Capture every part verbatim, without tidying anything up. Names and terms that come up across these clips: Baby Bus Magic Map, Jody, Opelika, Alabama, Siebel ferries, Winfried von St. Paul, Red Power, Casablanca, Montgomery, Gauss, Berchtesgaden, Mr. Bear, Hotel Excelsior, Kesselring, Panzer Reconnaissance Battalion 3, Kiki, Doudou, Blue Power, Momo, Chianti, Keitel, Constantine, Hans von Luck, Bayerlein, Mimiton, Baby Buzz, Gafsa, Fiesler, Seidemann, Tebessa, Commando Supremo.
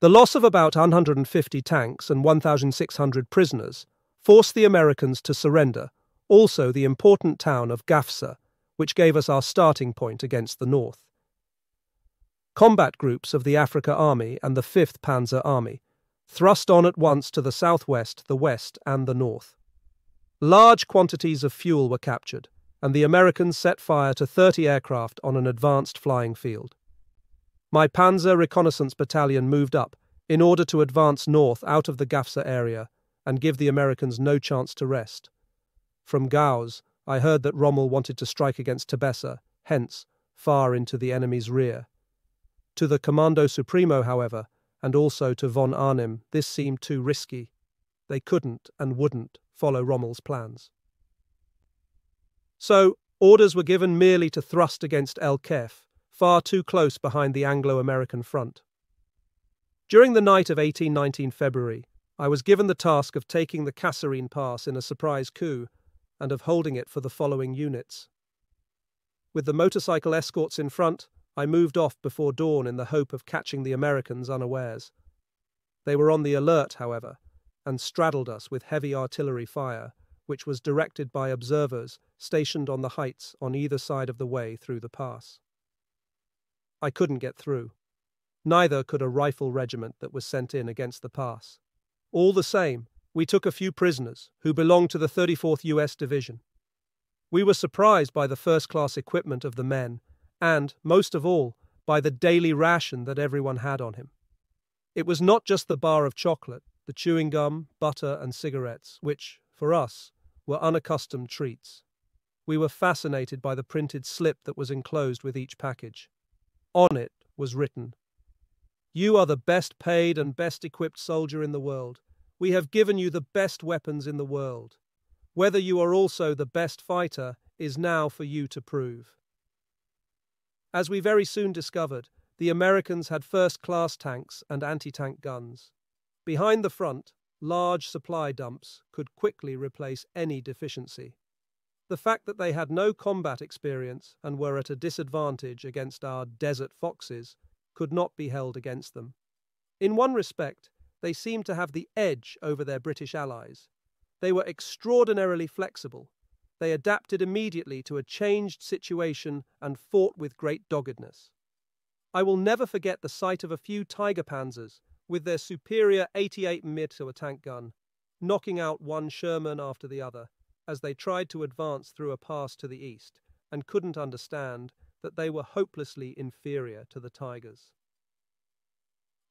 The loss of about one hundred fifty tanks and one thousand six hundred prisoners forced the Americans to surrender, also the important town of Gafsa, which gave us our starting point against the north. Combat groups of the Africa Army and the fifth Panzer Army thrust on at once to the southwest, the west, and the north. Large quantities of fuel were captured, and the Americans set fire to thirty aircraft on an advanced flying field. My Panzer Reconnaissance Battalion moved up in order to advance north out of the Gafsa area and give the Americans no chance to rest. From Gauss, I heard that Rommel wanted to strike against Tebessa, hence, far into the enemy's rear. To the Commando Supremo, however, and also to von Arnim, this seemed too risky. They couldn't and wouldn't follow Rommel's plans. So, orders were given merely to thrust against El Kef, far too close behind the Anglo-American front. During the night of eighteen nineteen February, I was given the task of taking the Kasserine Pass in a surprise coup and of holding it for the following units. With the motorcycle escorts in front, I moved off before dawn in the hope of catching the Americans unawares. They were on the alert, however, and straddled us with heavy artillery fire, which was directed by observers stationed on the heights on either side of the way through the pass. I couldn't get through. Neither could a rifle regiment that was sent in against the pass. All the same, we took a few prisoners who belonged to the thirty-fourth U S Division. We were surprised by the first-class equipment of the men, and, most of all, by the daily ration that everyone had on him. It was not just the bar of chocolate, the chewing gum, butter and cigarettes, which, for us, were unaccustomed treats. We were fascinated by the printed slip that was enclosed with each package. On it was written, "You are the best paid and best equipped soldier in the world. We have given you the best weapons in the world. Whether you are also the best fighter is now for you to prove." As we very soon discovered, the Americans had first-class tanks and anti-tank guns. Behind the front, large supply dumps could quickly replace any deficiency. The fact that they had no combat experience and were at a disadvantage against our desert foxes could not be held against them. In one respect, they seemed to have the edge over their British allies. They were extraordinarily flexible. They adapted immediately to a changed situation and fought with great doggedness. I will never forget the sight of a few Tiger Panzers with their superior eighty-eight millimeter tank gun, knocking out one Sherman after the other as they tried to advance through a pass to the east and couldn't understand that they were hopelessly inferior to the Tigers.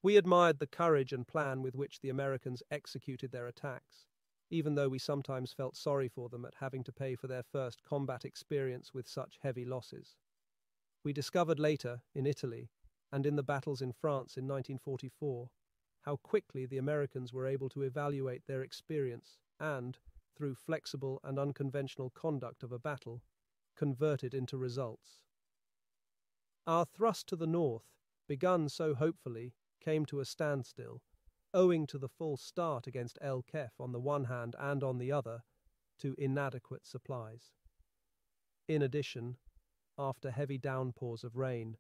We admired the courage and plan with which the Americans executed their attacks, even though we sometimes felt sorry for them at having to pay for their first combat experience with such heavy losses. We discovered later, in Italy, and in the battles in France in nineteen forty-four, how quickly the Americans were able to evaluate their experience and, through flexible and unconventional conduct of a battle, convert it into results. Our thrust to the north, begun so hopefully, came to a standstill, owing to the false start against El Kef on the one hand and on the other, to inadequate supplies. In addition, after heavy downpours of rain,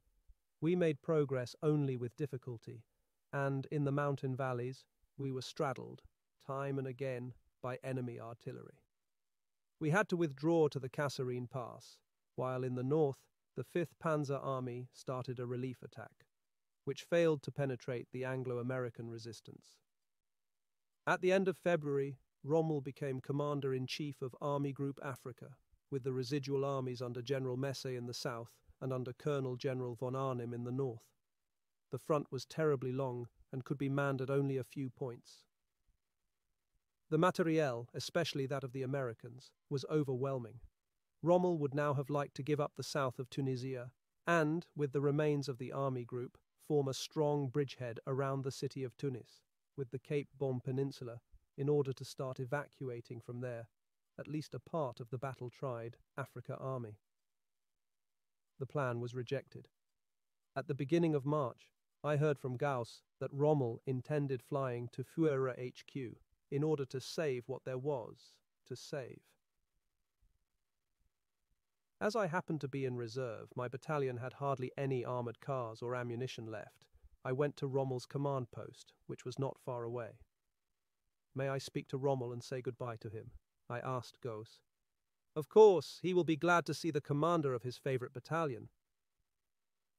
we made progress only with difficulty, and in the mountain valleys we were straddled, time and again, by enemy artillery. We had to withdraw to the Kasserine Pass, while in the north the fifth Panzer Army started a relief attack, which failed to penetrate the Anglo-American resistance. At the end of February, Rommel became Commander-in-Chief of Army Group Africa, with the residual armies under General Messe in the south and under Colonel General von Arnim in the north. The front was terribly long and could be manned at only a few points. The materiel, especially that of the Americans, was overwhelming. Rommel would now have liked to give up the south of Tunisia and, with the remains of the army group, form a strong bridgehead around the city of Tunis, with the Cape Bon Peninsula, in order to start evacuating from there, at least a part of the battle-tried Africa Army. The plan was rejected. At the beginning of March, I heard from Gauss that Rommel intended flying to Führer H Q in order to save what there was to save. As I happened to be in reserve, my battalion had hardly any armoured cars or ammunition left. I went to Rommel's command post, which was not far away. "May I speak to Rommel and say goodbye to him?" I asked Gose. "Of course, he will be glad to see the commander of his favorite battalion."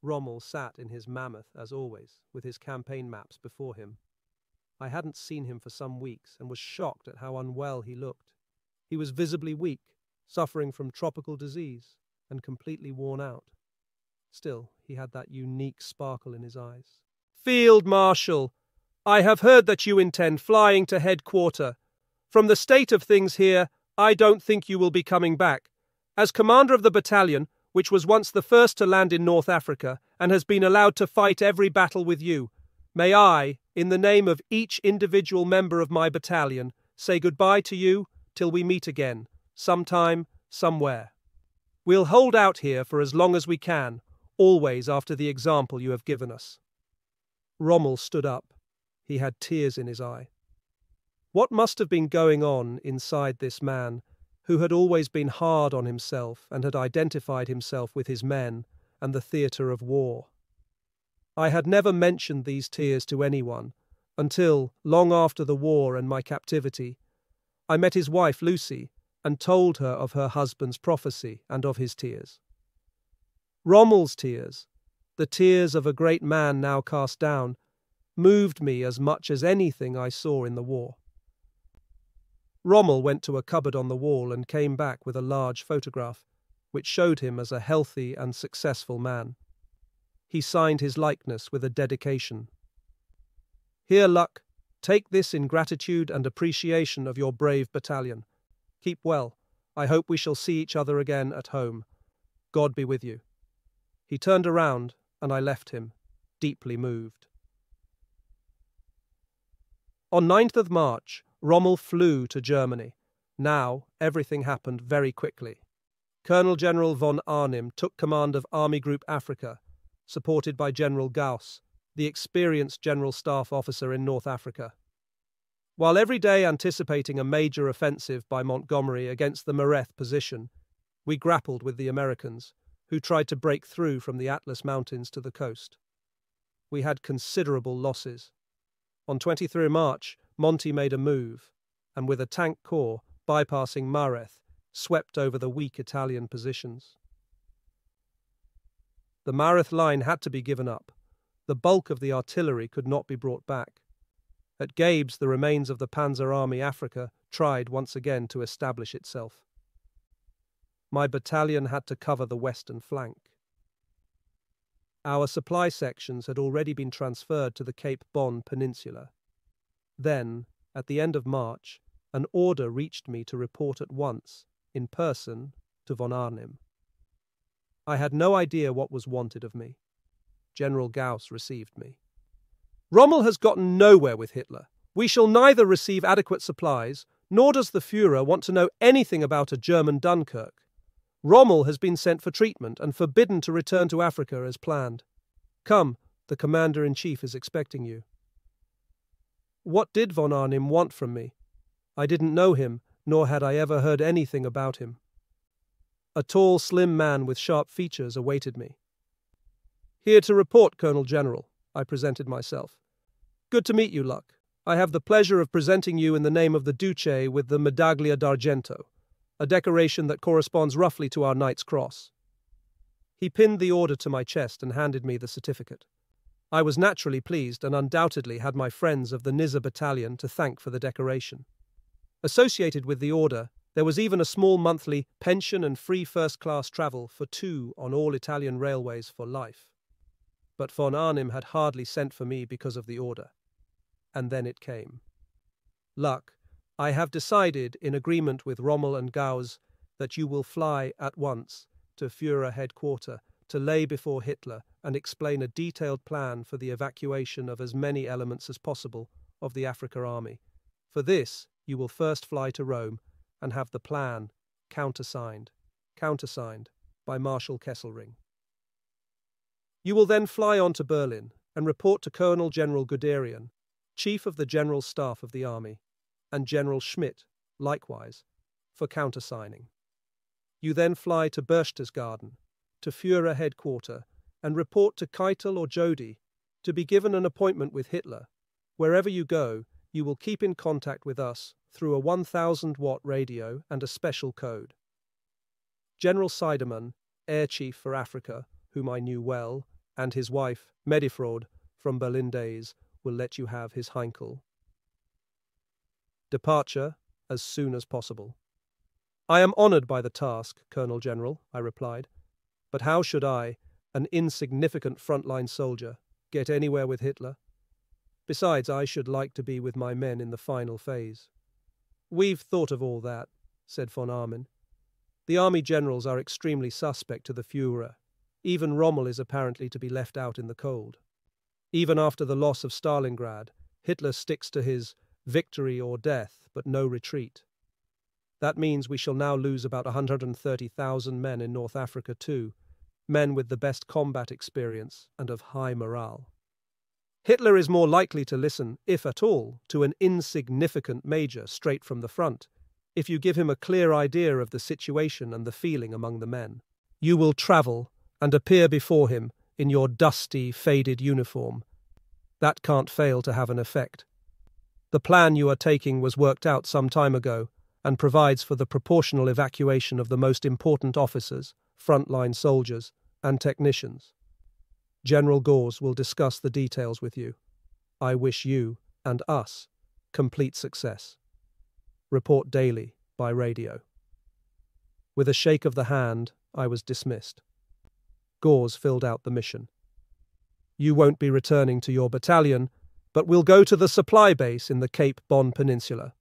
Rommel sat in his mammoth, as always, with his campaign maps before him. I hadn't seen him for some weeks and was shocked at how unwell he looked. He was visibly weak, suffering from tropical disease, and completely worn out. Still, he had that unique sparkle in his eyes. "Field Marshal, I have heard that you intend flying to headquarter. From the state of things here, I don't think you will be coming back. As commander of the battalion, which was once the first to land in North Africa and has been allowed to fight every battle with you, may I, in the name of each individual member of my battalion, say goodbye to you till we meet again, sometime, somewhere. We'll hold out here for as long as we can, always after the example you have given us." Rommel stood up. He had tears in his eye. What must have been going on inside this man, who had always been hard on himself and had identified himself with his men and the theatre of war? I had never mentioned these tears to anyone, until, long after the war and my captivity, I met his wife Lucy and told her of her husband's prophecy and of his tears. Rommel's tears, the tears of a great man now cast down, moved me as much as anything I saw in the war. Rommel went to a cupboard on the wall and came back with a large photograph, which showed him as a healthy and successful man. He signed his likeness with a dedication. "Here, Luck, take this in gratitude and appreciation of your brave battalion. Keep well. I hope we shall see each other again at home. God be with you." He turned around, and I left him, deeply moved. On ninth of March, Rommel flew to Germany. Now, everything happened very quickly. Colonel General von Arnim took command of Army Group Africa, supported by General Gauss, the experienced General Staff Officer in North Africa. While every day anticipating a major offensive by Montgomery against the Mareth position, we grappled with the Americans, who tried to break through from the Atlas Mountains to the coast. We had considerable losses. On twenty-third of March, Monty made a move, and with a tank corps bypassing Mareth, swept over the weak Italian positions. The Mareth line had to be given up. The bulk of the artillery could not be brought back. At Gabes, the remains of the Panzer Army Africa tried once again to establish itself. My battalion had to cover the western flank. Our supply sections had already been transferred to the Cape Bon Peninsula. Then, at the end of March, an order reached me to report at once, in person, to von Arnim. I had no idea what was wanted of me. General Gauss received me. "Rommel has gotten nowhere with Hitler. We shall neither receive adequate supplies, nor does the Führer want to know anything about a German Dunkirk. Rommel has been sent for treatment and forbidden to return to Africa as planned. Come, the Commander-in-Chief is expecting you." What did von Arnim want from me? I didn't know him, nor had I ever heard anything about him. A tall, slim man with sharp features awaited me. "Here to report, Colonel General," I presented myself. "Good to meet you, Luck. I have the pleasure of presenting you in the name of the Duce with the Medaglia d'Argento, a decoration that corresponds roughly to our Knight's Cross." He pinned the order to my chest and handed me the certificate. I was naturally pleased and undoubtedly had my friends of the Nizza Battalion to thank for the decoration. Associated with the order, there was even a small monthly pension and free first-class travel for two on all Italian railways for life. But von Arnim had hardly sent for me because of the order. And then it came. "Luck, I have decided, in agreement with Rommel and Gauss, that you will fly at once to Führer headquarters to lay before Hitler and explain a detailed plan for the evacuation of as many elements as possible of the Africa Army. For this, you will first fly to Rome and have the plan countersigned, countersigned by Marshal Kesselring. You will then fly on to Berlin and report to Colonel General Guderian, Chief of the General Staff of the Army, and General Schmidt, likewise, for countersigning. You then fly to Berchtesgaden, to Führer headquarters, and report to Keitel or Jody, to be given an appointment with Hitler. Wherever you go, you will keep in contact with us through a one thousand watt radio and a special code. General Seidemann, Air Chief for Africa, whom I knew well, and his wife, Medifraud, from Berlin days, will let you have his Heinkel. Departure as soon as possible. I am honoured by the task, Colonel General, I replied. But how should I, an insignificant frontline soldier, get anywhere with Hitler? Besides, I should like to be with my men in the final phase. We've thought of all that, said von Arnim. The army generals are extremely suspect to the Führer. Even Rommel is apparently to be left out in the cold. Even after the loss of Stalingrad, Hitler sticks to his victory or death, but no retreat. That means we shall now lose about one hundred thirty thousand men in North Africa too, men with the best combat experience and of high morale. Hitler is more likely to listen, if at all, to an insignificant major straight from the front, if you give him a clear idea of the situation and the feeling among the men. You will travel and appear before him in your dusty, faded uniform. That can't fail to have an effect. The plan you are taking was worked out some time ago, and provides for the proportional evacuation of the most important officers, frontline soldiers, and technicians. General Gores will discuss the details with you. I wish you, and us, complete success. Report daily, by radio. With a shake of the hand, I was dismissed. Gores filled out the mission. You won't be returning to your battalion, but we'll go to the supply base in the Cape Bon Peninsula.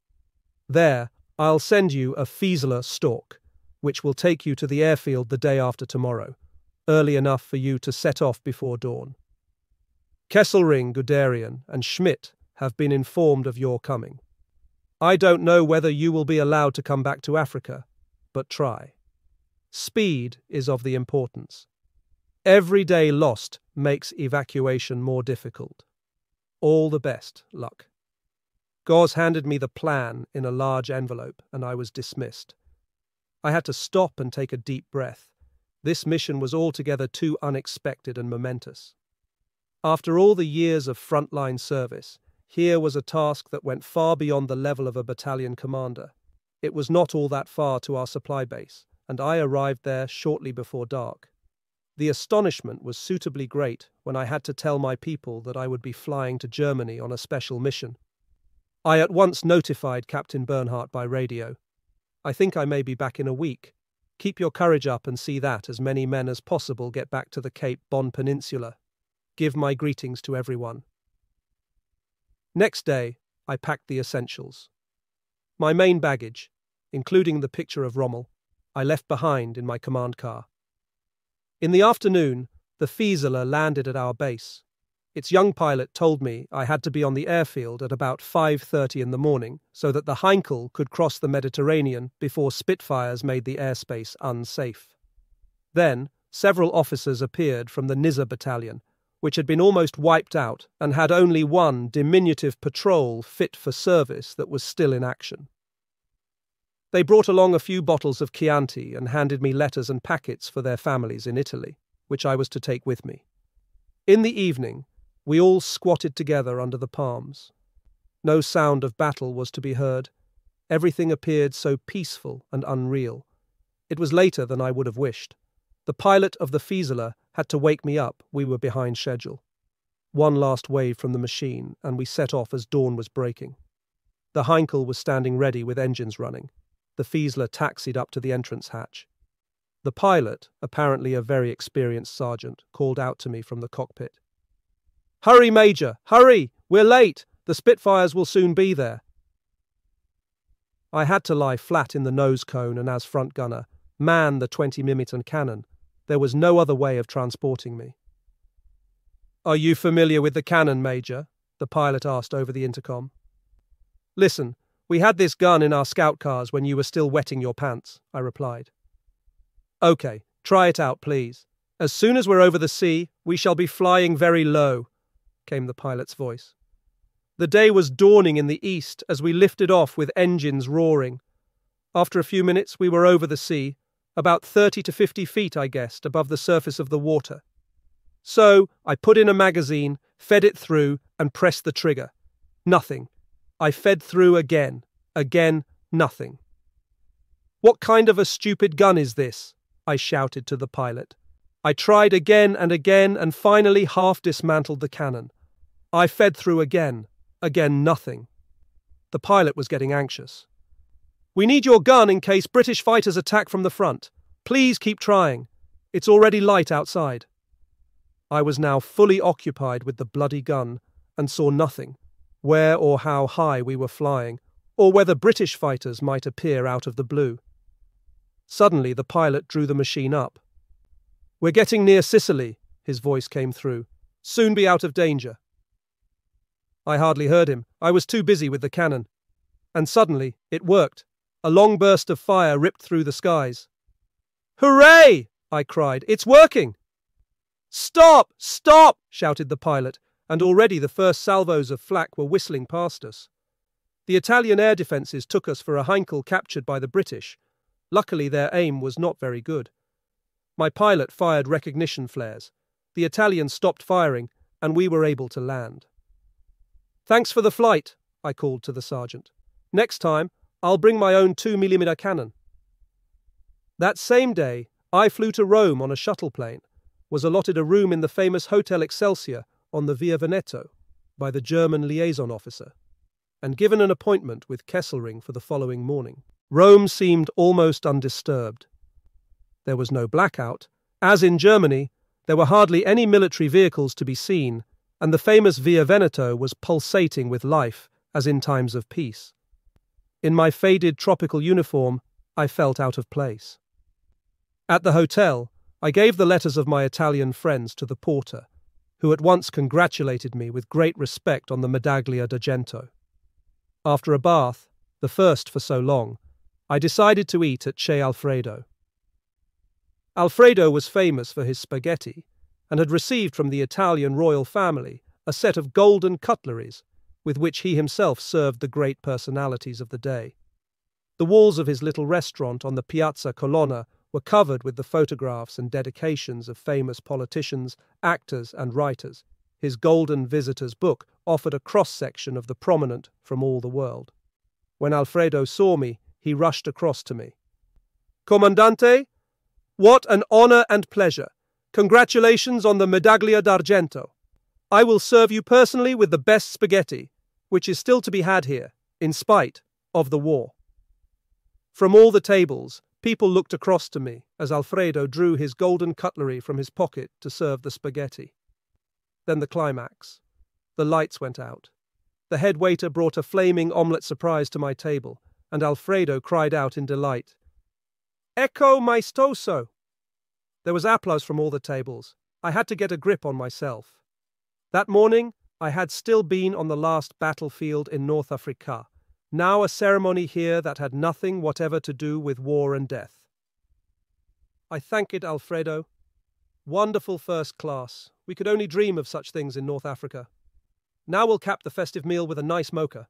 There, I'll send you a Fiesler stalk, which will take you to the airfield the day after tomorrow, early enough for you to set off before dawn. Kesselring, Guderian, and Schmidt have been informed of your coming. I don't know whether you will be allowed to come back to Africa, but try. Speed is of the importance. Every day lost makes evacuation more difficult. All the best, Luck. Gores handed me the plan in a large envelope, and I was dismissed. I had to stop and take a deep breath. This mission was altogether too unexpected and momentous. After all the years of frontline service, here was a task that went far beyond the level of a battalion commander. It was not all that far to our supply base, and I arrived there shortly before dark. The astonishment was suitably great when I had to tell my people that I would be flying to Germany on a special mission. I at once notified Captain Bernhardt by radio. I think I may be back in a week. Keep your courage up and see that as many men as possible get back to the Cape Bon Peninsula. Give my greetings to everyone. Next day, I packed the essentials. My main baggage, including the picture of Rommel, I left behind in my command car. In the afternoon, the Fiesler landed at our base. Its young pilot told me I had to be on the airfield at about five thirty in the morning so that the Heinkel could cross the Mediterranean before Spitfires made the airspace unsafe. Then, several officers appeared from the Nizza Battalion, which had been almost wiped out and had only one diminutive patrol fit for service that was still in action. They brought along a few bottles of Chianti and handed me letters and packets for their families in Italy, which I was to take with me. In the evening, we all squatted together under the palms. No sound of battle was to be heard. Everything appeared so peaceful and unreal. It was later than I would have wished. The pilot of the Fiesler had to wake me up. We were behind schedule. One last wave from the machine, and we set off as dawn was breaking. The Heinkel was standing ready with engines running. The Fiesler taxied up to the entrance hatch. The pilot, apparently a very experienced sergeant, called out to me from the cockpit. "Hurry, Major! Hurry! We're late! The Spitfires will soon be there!" I had to lie flat in the nose cone and, as front gunner, man the twenty Mimiton cannon. There was no other way of transporting me. "Are you familiar with the cannon, Major?" the pilot asked over the intercom. "Listen, we had this gun in our scout cars when you were still wetting your pants," I replied. "Okay, try it out, please. As soon as we're over the sea, we shall be flying very low," came the pilot's voice. The day was dawning in the east as we lifted off with engines roaring. After a few minutes, we were over the sea, about thirty to fifty feet, I guessed, above the surface of the water. So I put in a magazine, fed it through, and pressed the trigger. Nothing. I fed through again. Again, nothing. "What kind of a stupid gun is this?" I shouted to the pilot. I tried again and again and finally half dismantled the cannon. I fed through again. Again, nothing. The pilot was getting anxious. "We need your gun in case British fighters attack from the front. Please keep trying. It's already light outside." I was now fully occupied with the bloody gun and saw nothing, where or how high we were flying, or whether British fighters might appear out of the blue. Suddenly the pilot drew the machine up. "We're getting near Sicily," his voice came through. "Soon be out of danger." I hardly heard him. I was too busy with the cannon. And suddenly, it worked. A long burst of fire ripped through the skies. "Hooray!" I cried. "It's working!" "Stop! Stop!" shouted the pilot, and already the first salvos of flak were whistling past us. The Italian air defences took us for a Heinkel captured by the British. Luckily their aim was not very good. My pilot fired recognition flares. The Italian stopped firing, and we were able to land. "Thanks for the flight," I called to the sergeant. "Next time, I'll bring my own two millimeter cannon." That same day, I flew to Rome on a shuttle plane, was allotted a room in the famous Hotel Excelsior on the Via Veneto by the German liaison officer, and given an appointment with Kesselring for the following morning. Rome seemed almost undisturbed. There was no blackout. As in Germany, there were hardly any military vehicles to be seen, and the famous Via Veneto was pulsating with life, as in times of peace. In my faded tropical uniform, I felt out of place. At the hotel, I gave the letters of my Italian friends to the porter, who at once congratulated me with great respect on the Medaglia d'Argento. After a bath, the first for so long, I decided to eat at Che Alfredo. Alfredo was famous for his spaghetti, and had received from the Italian royal family a set of golden cutleries with which he himself served the great personalities of the day. The walls of his little restaurant on the Piazza Colonna were covered with the photographs and dedications of famous politicians, actors and writers. His Golden Visitor's book offered a cross-section of the prominent from all the world. When Alfredo saw me, he rushed across to me. "Comandante, what an honor and pleasure. Congratulations on the Medaglia d'Argento. I will serve you personally with the best spaghetti, which is still to be had here, in spite of the war." From all the tables, people looked across to me as Alfredo drew his golden cutlery from his pocket to serve the spaghetti. Then the climax. The lights went out. The head waiter brought a flaming omelette surprise to my table, and Alfredo cried out in delight, "Ecco maestoso!" There was applause from all the tables. I had to get a grip on myself. That morning, I had still been on the last battlefield in North Africa, now a ceremony here that had nothing whatever to do with war and death. I thanked it, Alfredo. Wonderful first class. We could only dream of such things in North Africa. Now we'll cap the festive meal with a nice mocha.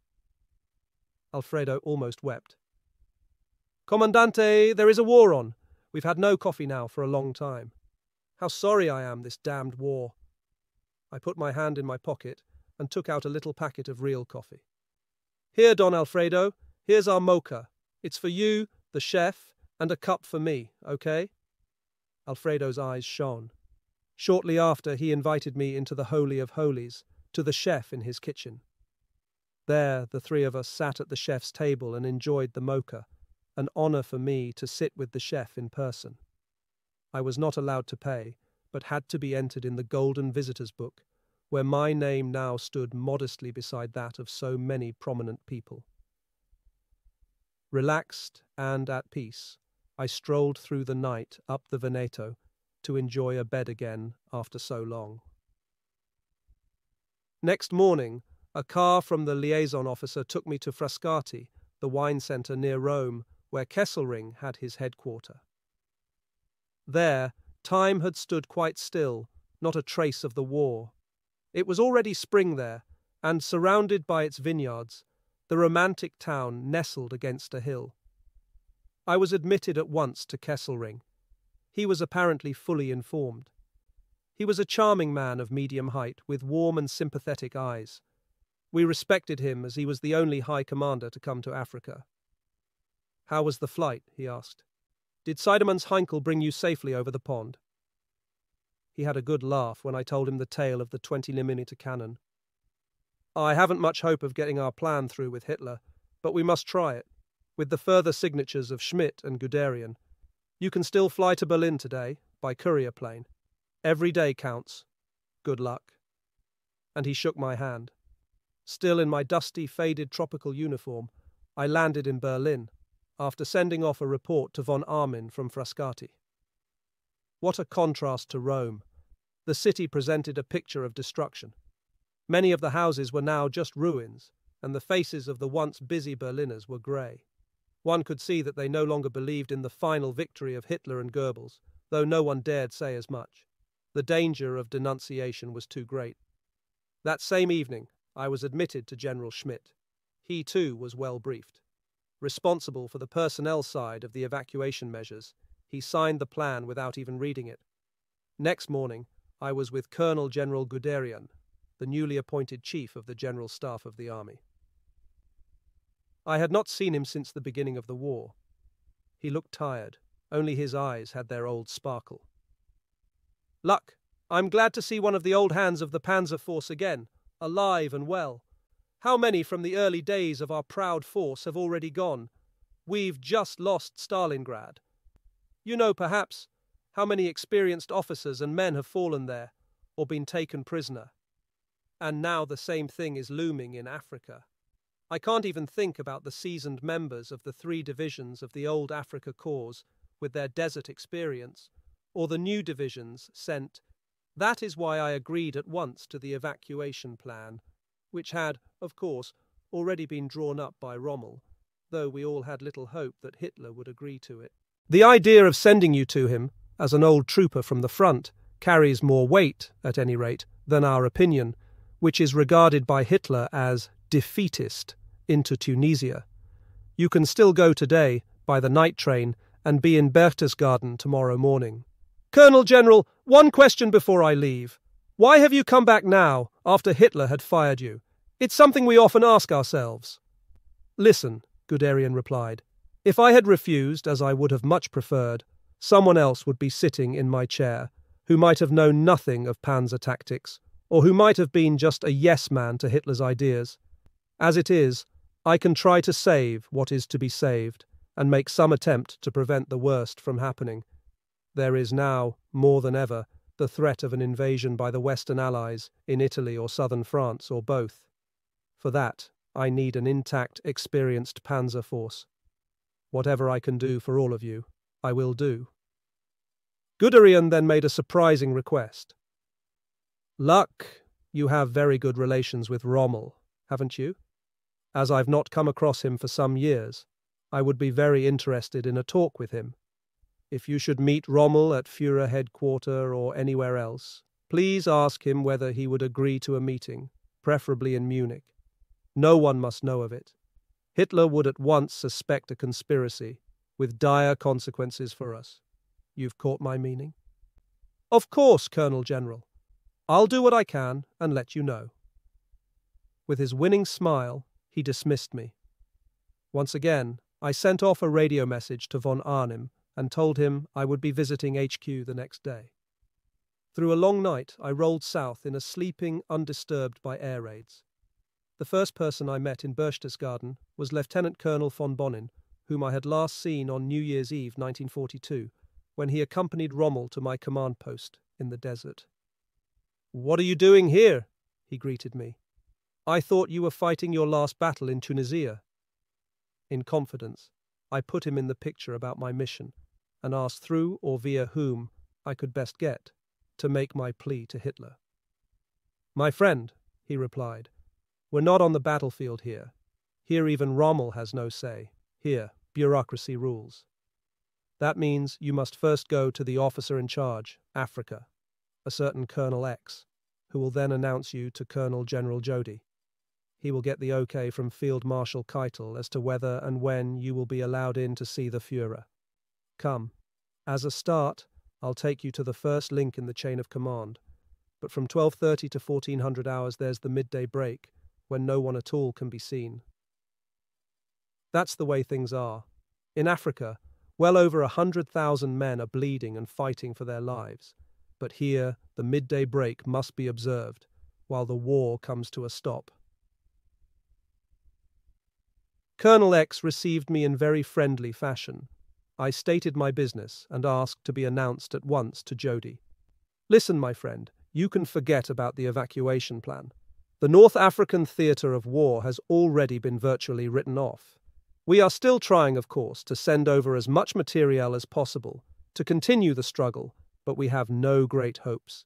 Alfredo almost wept. "Comandante, there is a war on. We've had no coffee now for a long time. How sorry I am, this damned war." I put my hand in my pocket and took out a little packet of real coffee. "Here, Don Alfredo, here's our mocha. It's for you, the chef, and a cup for me, okay?" Alfredo's eyes shone. Shortly after, he invited me into the Holy of Holies, to the chef in his kitchen. There, the three of us sat at the chef's table and enjoyed the mocha, an honor for me to sit with the chef in person. I was not allowed to pay, but had to be entered in the Golden Visitors' Book, where my name now stood modestly beside that of so many prominent people. Relaxed and at peace, I strolled through the night up the Veneto to enjoy a bed again after so long. Next morning, a car from the liaison officer took me to Frascati, the wine centre near Rome, where Kesselring had his headquarter. There, time had stood quite still, not a trace of the war. It was already spring there, and surrounded by its vineyards, the romantic town nestled against a hill. I was admitted at once to Kesselring. He was apparently fully informed. He was a charming man of medium height, with warm and sympathetic eyes. We respected him as he was the only high commander to come to Africa. "How was the flight?" he asked. "Did Seidemann's Heinkel bring you safely over the pond?" He had a good laugh when I told him the tale of the twenty millimeter cannon. "I haven't much hope of getting our plan through with Hitler, but we must try it, with the further signatures of Schmidt and Guderian. You can still fly to Berlin today, by courier plane. Every day counts. Good luck." And he shook my hand. Still in my dusty, faded tropical uniform, I landed in Berlin, after sending off a report to von Arnim from Frascati. What a contrast to Rome! The city presented a picture of destruction. Many of the houses were now just ruins, and the faces of the once busy Berliners were grey. One could see that they no longer believed in the final victory of Hitler and Goebbels, though no one dared say as much. The danger of denunciation was too great. That same evening, I was admitted to General Schmidt. He, too, was well briefed. Responsible for the personnel side of the evacuation measures, he signed the plan without even reading it. Next morning, I was with Colonel General Guderian, the newly appointed chief of the General Staff of the Army. I had not seen him since the beginning of the war. He looked tired, only his eyes had their old sparkle. "Luck, I'm glad to see one of the old hands of the Panzer Force again, alive and well. How many from the early days of our proud force have already gone? We've just lost Stalingrad. You know, perhaps, how many experienced officers and men have fallen there, or been taken prisoner. And now the same thing is looming in Africa. I can't even think about the seasoned members of the three divisions of the old Africa Corps with their desert experience, or the new divisions sent. That is why I agreed at once to the evacuation plan, which had, of course, already been drawn up by Rommel, though we all had little hope that Hitler would agree to it. The idea of sending you to him, as an old trooper from the front, carries more weight, at any rate, than our opinion, which is regarded by Hitler as defeatist, into Tunisia. You can still go today, by the night train, and be in Berchtesgaden tomorrow morning. "Colonel General, one question before I leave. Why have you come back now, after Hitler had fired you? It's something we often ask ourselves." "Listen," Guderian replied, "if I had refused, as I would have much preferred, someone else would be sitting in my chair, who might have known nothing of panzer tactics, or who might have been just a yes-man to Hitler's ideas. As it is, I can try to save what is to be saved, and make some attempt to prevent the worst from happening. There is now, more than ever, the threat of an invasion by the Western Allies in Italy or southern France or both. For that, I need an intact, experienced panzer force. Whatever I can do for all of you, I will do." Guderian then made a surprising request. "Luck, you have very good relations with Rommel, haven't you? As I've not come across him for some years, I would be very interested in a talk with him. If you should meet Rommel at Fuhrer headquarters or anywhere else, please ask him whether he would agree to a meeting, preferably in Munich. No one must know of it. Hitler would at once suspect a conspiracy, with dire consequences for us. You've caught my meaning?" "Of course, Colonel General. I'll do what I can and let you know." With his winning smile, he dismissed me. Once again, I sent off a radio message to von Arnim, and told him I would be visiting H Q the next day. Through a long night, I rolled south in a sleeping, undisturbed by air raids. The first person I met in Berchtesgaden was Lieutenant Colonel von Bonin, whom I had last seen on New Year's Eve nineteen forty-two, when he accompanied Rommel to my command post in the desert. "What are you doing here?" he greeted me. "I thought you were fighting your last battle in Tunisia." In confidence, I put him in the picture about my mission, and asked through or via whom I could best get to make my plea to Hitler. "My friend," he replied, "we're not on the battlefield here. Here even Rommel has no say. Here, bureaucracy rules. That means you must first go to the officer in charge, Africa, a certain Colonel X, who will then announce you to Colonel General Jody. He will get the okay from Field Marshal Keitel as to whether and when you will be allowed in to see the Führer. Come. As a start, I'll take you to the first link in the chain of command, but from twelve thirty to fourteen hundred hours there's the midday break, when no one at all can be seen. That's the way things are. In Africa, well over a hundred thousand men are bleeding and fighting for their lives, but here the midday break must be observed, while the war comes to a stop. Colonel X received me in very friendly fashion. I stated my business and asked to be announced at once to Jody. Listen, my friend, you can forget about the evacuation plan. The North African theatre of war has already been virtually written off. We are still trying, of course, to send over as much materiel as possible, to continue the struggle, but we have no great hopes.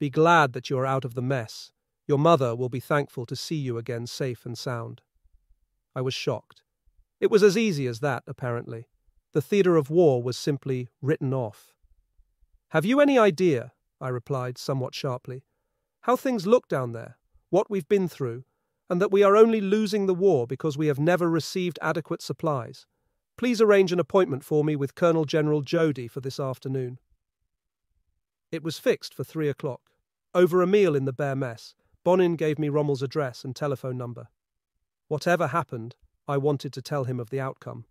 Be glad that you are out of the mess. Your mother will be thankful to see you again safe and sound. I was shocked. It was as easy as that, apparently. The theatre of war was simply written off. Have you any idea, I replied somewhat sharply, how things look down there, what we've been through, and that we are only losing the war because we have never received adequate supplies? Please arrange an appointment for me with Colonel General Jody for this afternoon. It was fixed for three o'clock. Over a meal in the bare mess, Bonin gave me Rommel's address and telephone number. Whatever happened, I wanted to tell him of the outcome.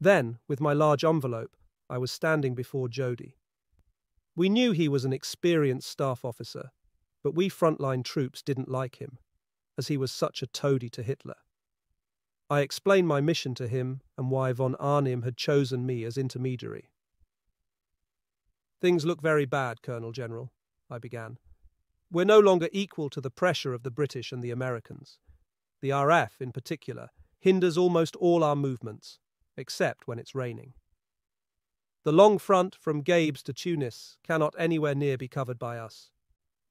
Then, with my large envelope, I was standing before Jody. We knew he was an experienced staff officer, but we frontline troops didn't like him, as he was such a toady to Hitler. I explained my mission to him and why von Arnim had chosen me as intermediary. Things look very bad, Colonel General, I began. We're no longer equal to the pressure of the British and the Americans. The R F, in particular, hinders almost all our movements, except when it's raining. The long front from Gabes to Tunis cannot anywhere near be covered by us.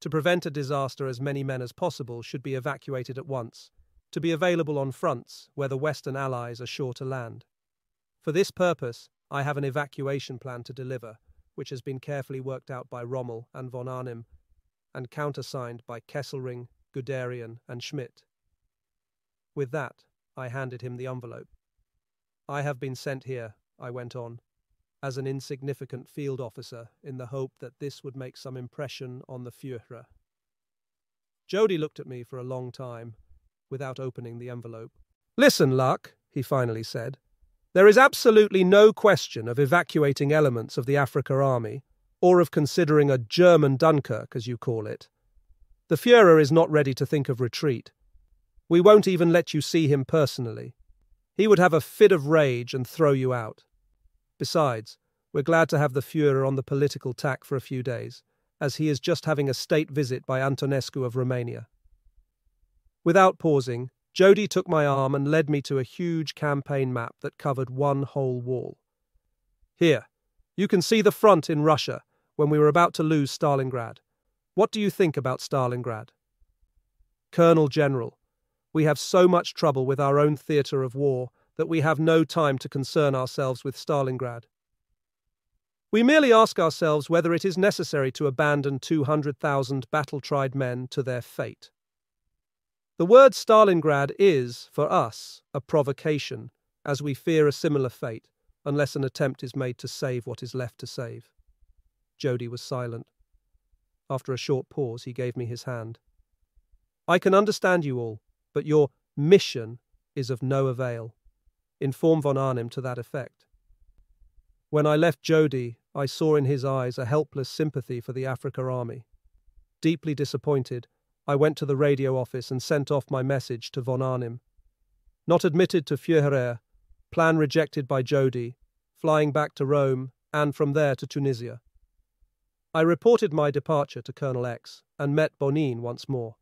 To prevent a disaster, as many men as possible should be evacuated at once, to be available on fronts where the Western Allies are sure to land. For this purpose, I have an evacuation plan to deliver, which has been carefully worked out by Rommel and von Arnim, and countersigned by Kesselring, Guderian and Schmidt. With that, I handed him the envelope. I have been sent here, I went on, as an insignificant field officer in the hope that this would make some impression on the Führer. Jody looked at me for a long time, without opening the envelope. Listen, Luck, he finally said. There is absolutely no question of evacuating elements of the Africa Army, or of considering a German Dunkirk, as you call it. The Führer is not ready to think of retreat. We won't even let you see him personally. He would have a fit of rage and throw you out. Besides, we're glad to have the Führer on the political tack for a few days, as he is just having a state visit by Antonescu of Romania. Without pausing, Jody took my arm and led me to a huge campaign map that covered one whole wall. Here, you can see the front in Russia when we were about to lose Stalingrad. What do you think about Stalingrad? Colonel General, we have so much trouble with our own theatre of war that we have no time to concern ourselves with Stalingrad. We merely ask ourselves whether it is necessary to abandon two hundred thousand battle-tried men to their fate. The word Stalingrad is, for us, a provocation, as we fear a similar fate, unless an attempt is made to save what is left to save. Jody was silent. After a short pause, he gave me his hand. I can understand you all, but your mission is of no avail. Inform von Arnim to that effect. When I left Jody, I saw in his eyes a helpless sympathy for the Africa Army. Deeply disappointed, I went to the radio office and sent off my message to von Arnim. Not admitted to Führer, plan rejected by Jody, flying back to Rome and from there to Tunisia. I reported my departure to Colonel X and met Bonin once more.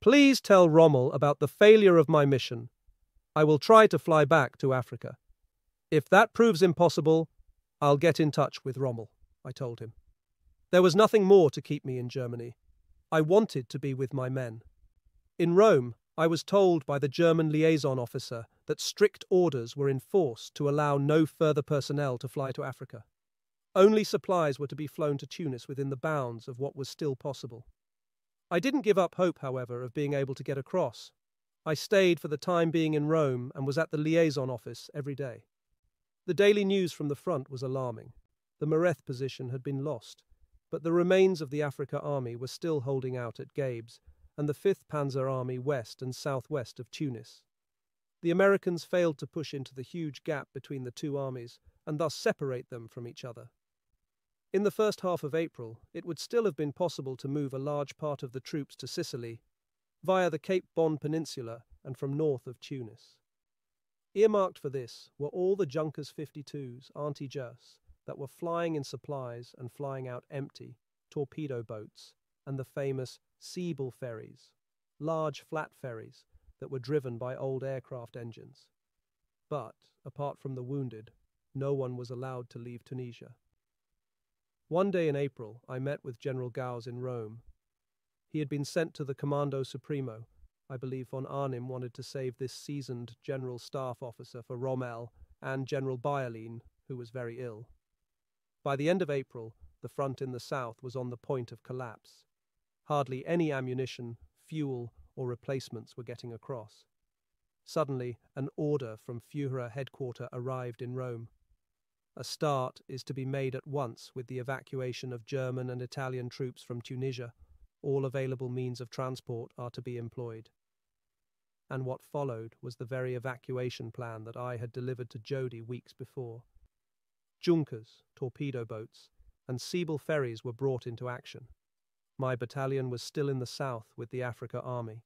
Please tell Rommel about the failure of my mission. I will try to fly back to Africa. If that proves impossible, I'll get in touch with Rommel, I told him. There was nothing more to keep me in Germany. I wanted to be with my men. In Rome, I was told by the German liaison officer that strict orders were in force to allow no further personnel to fly to Africa. Only supplies were to be flown to Tunis within the bounds of what was still possible. I didn't give up hope, however, of being able to get across. I stayed for the time being in Rome and was at the liaison office every day. The daily news from the front was alarming. The Mareth position had been lost. but the remains of the Africa Army were still holding out at Gabes and the fifth Panzer Army west and southwest of Tunis. The Americans failed to push into the huge gap between the two armies and thus separate them from each other. In the first half of April, it would still have been possible to move a large part of the troops to Sicily via the Cape Bon Peninsula and from north of Tunis. Earmarked for this were all the Junkers fifty-twos, anti-Jas, that were flying in supplies and flying out empty, torpedo boats, and the famous Siebel ferries, large flat ferries that were driven by old aircraft engines. But, apart from the wounded, no one was allowed to leave Tunisia. One day in April, I met with General Gauss in Rome. He had been sent to the Commando Supremo. I believe von Arnim wanted to save this seasoned General Staff Officer for Rommel and General Bayerlein, who was very ill. By the end of April, the front in the south was on the point of collapse. Hardly any ammunition, fuel, or replacements were getting across. Suddenly, an order from Führer headquarters arrived in Rome. A start is to be made at once with the evacuation of German and Italian troops from Tunisia. All available means of transport are to be employed. And what followed was the very evacuation plan that I had delivered to Jody weeks before. Junkers, torpedo boats, and Siebel ferries were brought into action. My battalion was still in the south with the Africa Army.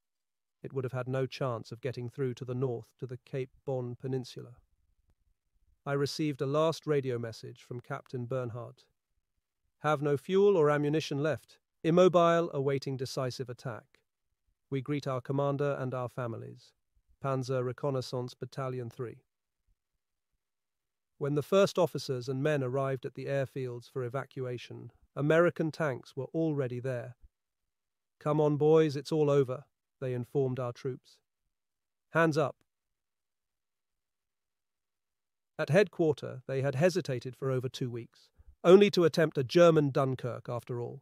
It would have had no chance of getting through to the north to the Cape Bon Peninsula. I received a last radio message from Captain Bernhardt. Have no fuel or ammunition left. Immobile, awaiting decisive attack. We greet our commander and our families. Panzer Reconnaissance Battalion three. When the first officers and men arrived at the airfields for evacuation, American tanks were already there. Come on, boys, it's all over, they informed our troops. Hands up. At headquarters, they had hesitated for over two weeks, only to attempt a German Dunkirk after all.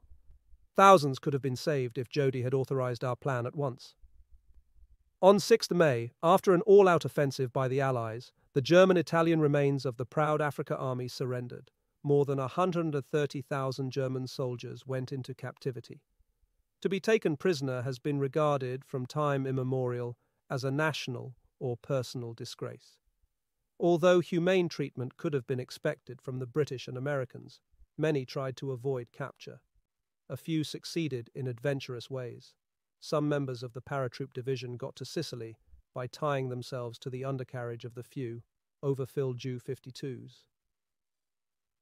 Thousands could have been saved if Jody had authorized our plan at once. On sixth May, after an all-out offensive by the Allies, the German-Italian remains of the proud Africa Army surrendered. More than one hundred thirty thousand German soldiers went into captivity. To be taken prisoner has been regarded from time immemorial as a national or personal disgrace. Although humane treatment could have been expected from the British and Americans, many tried to avoid capture. A few succeeded in adventurous ways. Some members of the paratroop division got to Sicily by tying themselves to the undercarriage of the few overfilled Ju fifty-twos.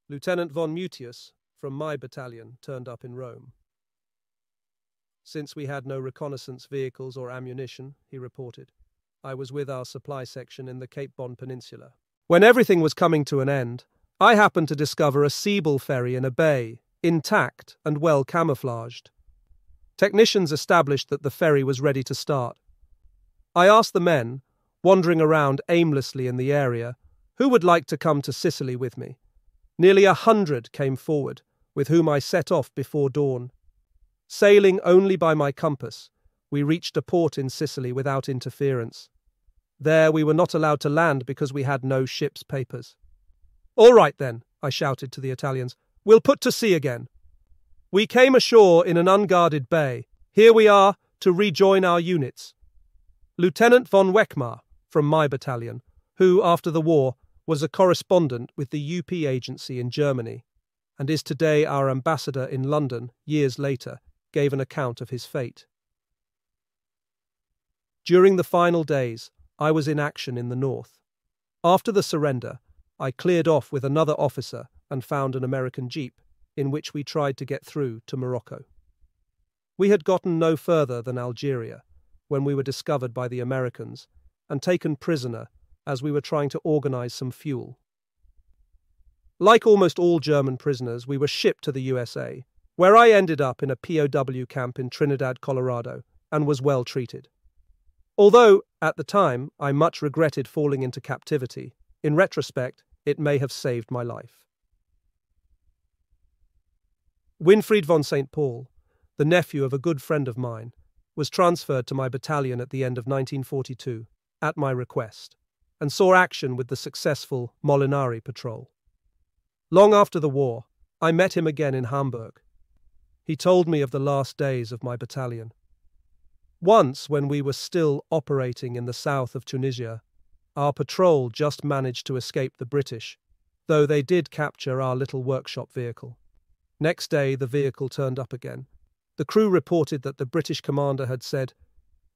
Lieutenant von Mutius from my battalion turned up in Rome. Since we had no reconnaissance vehicles or ammunition, he reported, I was with our supply section in the Cape Bon Peninsula. When everything was coming to an end, I happened to discover a Siebel ferry in a bay, intact and well camouflaged. Technicians established that the ferry was ready to start. I asked the men, wandering around aimlessly in the area, who would like to come to Sicily with me. Nearly a hundred came forward, with whom I set off before dawn. Sailing only by my compass, we reached a port in Sicily without interference. There we were not allowed to land because we had no ship's papers. All right then, I shouted to the Italians, we'll put to sea again. We came ashore in an unguarded bay. Here we are to rejoin our units. Lieutenant von Weckmar from my battalion, who after the war was a correspondent with the U P agency in Germany and is today our ambassador in London years later, gave an account of his fate. During the final days, I was in action in the north. After the surrender, I cleared off with another officer and found an American jeep, in which we tried to get through to Morocco. We had gotten no further than Algeria, when we were discovered by the Americans and taken prisoner as we were trying to organize some fuel. Like almost all German prisoners, we were shipped to the U S A, where I ended up in a P O W camp in Trinidad, Colorado, and was well treated. Although, at the time, I much regretted falling into captivity, in retrospect, it may have saved my life. Winfried von Saint Paul, the nephew of a good friend of mine, was transferred to my battalion at the end of nineteen forty-two, at my request, and saw action with the successful Molinari patrol. Long after the war, I met him again in Hamburg, He told me of the last days of my battalion. Once, when we were still operating in the south of Tunisia, our patrol just managed to escape the British, though they did capture our little workshop vehicle. Next day, the vehicle turned up again. The crew reported that the British commander had said,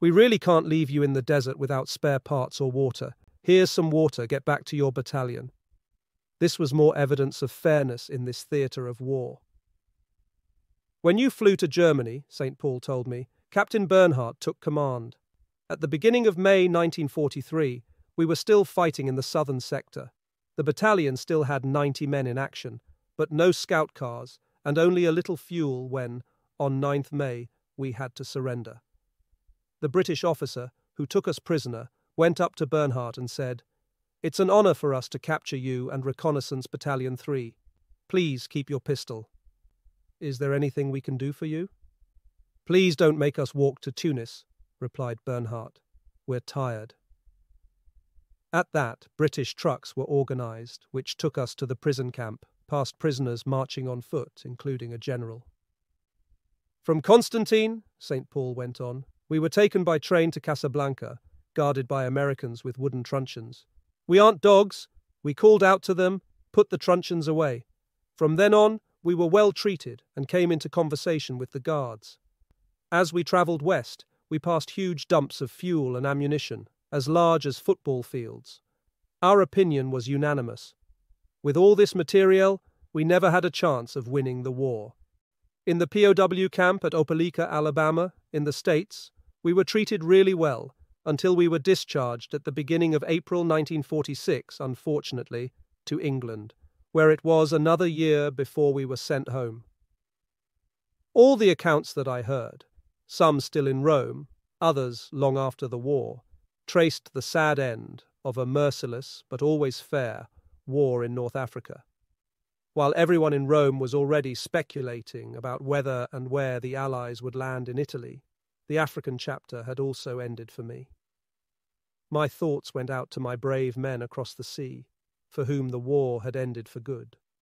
"We really can't leave you in the desert without spare parts or water. Here's some water, get back to your battalion." This was more evidence of fairness in this theatre of war. "When you flew to Germany," Saint Paul told me, "Captain Bernhardt took command. At the beginning of May nineteen forty-three, we were still fighting in the southern sector. The battalion still had ninety men in action, but no scout cars and only a little fuel when, on ninth May, we had to surrender. The British officer, who took us prisoner, went up to Bernhardt and said, 'It's an honour for us to capture you and Reconnaissance Battalion three. Please keep your pistol. Is there anything we can do for you?' 'Please don't make us walk to Tunis,' replied Bernhardt. 'We're tired.' At that, British trucks were organised, which took us to the prison camp, past prisoners marching on foot, including a general. 'From Constantine,' Saint Paul went on, 'we were taken by train to Casablanca, guarded by Americans with wooden truncheons. We aren't dogs. We called out to them, put the truncheons away. From then on, we were well treated and came into conversation with the guards. As we travelled west, we passed huge dumps of fuel and ammunition, as large as football fields. Our opinion was unanimous. With all this materiel, we never had a chance of winning the war. In the P O W camp at Opelika, Alabama, in the States, we were treated really well, until we were discharged at the beginning of April nineteen forty-six, unfortunately, to England, where it was another year before we were sent home.' All the accounts that I heard, some still in Rome, others long after the war, traced the sad end of a merciless, but always fair, war in North Africa. While everyone in Rome was already speculating about whether and where the Allies would land in Italy, the African chapter had also ended for me. My thoughts went out to my brave men across the sea, for whom the war had ended for good.